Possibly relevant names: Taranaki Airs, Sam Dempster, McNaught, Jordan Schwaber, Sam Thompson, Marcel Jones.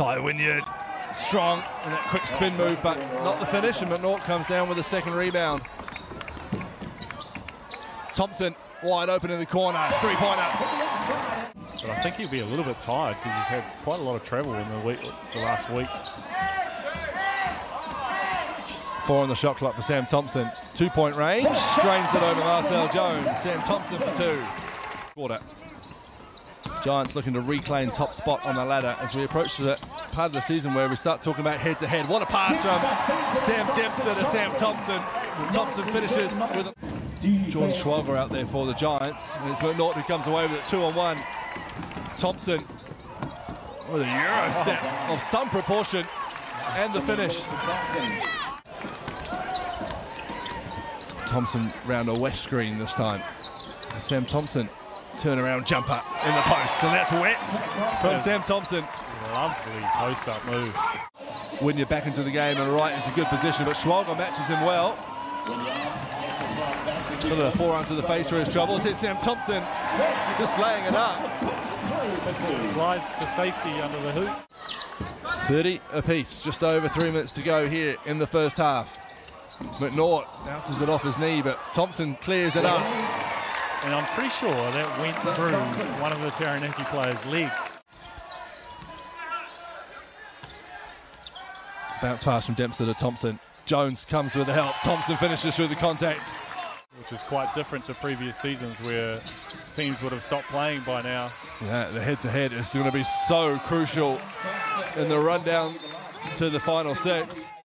So when you're strong in that quick spin move, but not the finish, and McNaught comes down with a second rebound. Thompson wide open in the corner, three-pointer. But I think he'll be a little bit tired because he's had quite a lot of travel in the last week. 4 on the shot clock for Sam Thompson. 2-point range, strains it over Marcel Jones. Sam Thompson for 2. Quarter. Giants looking to reclaim top spot on the ladder as we approach the part of the season where we start talking about head-to-head. What a pass from Sam Dempster to Sam Thompson. Thompson finishes with a... Jordan Schwaber out there for the Giants. And it's McNaught who comes away with it 2-on-1. Thompson with a Euro step of some proportion and the finish. Thompson round a west screen this time. And Sam Thompson turnaround jumper in the post. And that's wet from Sam Thompson. Lovely post-up move. When you're back into the game and right into good position, but Schwager matches him well. Put a forearm to the face for his troubles. It's Sam Thompson just laying it up. Slides to safety under the hoop. 30 apiece, just over 3 minutes to go here in the first half. McNaught bounces it off his knee, but Thompson clears it up. And I'm pretty sure that went through one of the Taranaki players' legs. Bounce pass from Dempster to Thompson. Jones comes with the help. Thompson finishes through the contact. Which is quite different to previous seasons where teams would have stopped playing by now. Yeah, the head-to-head is going to be so crucial in the rundown to the final 6.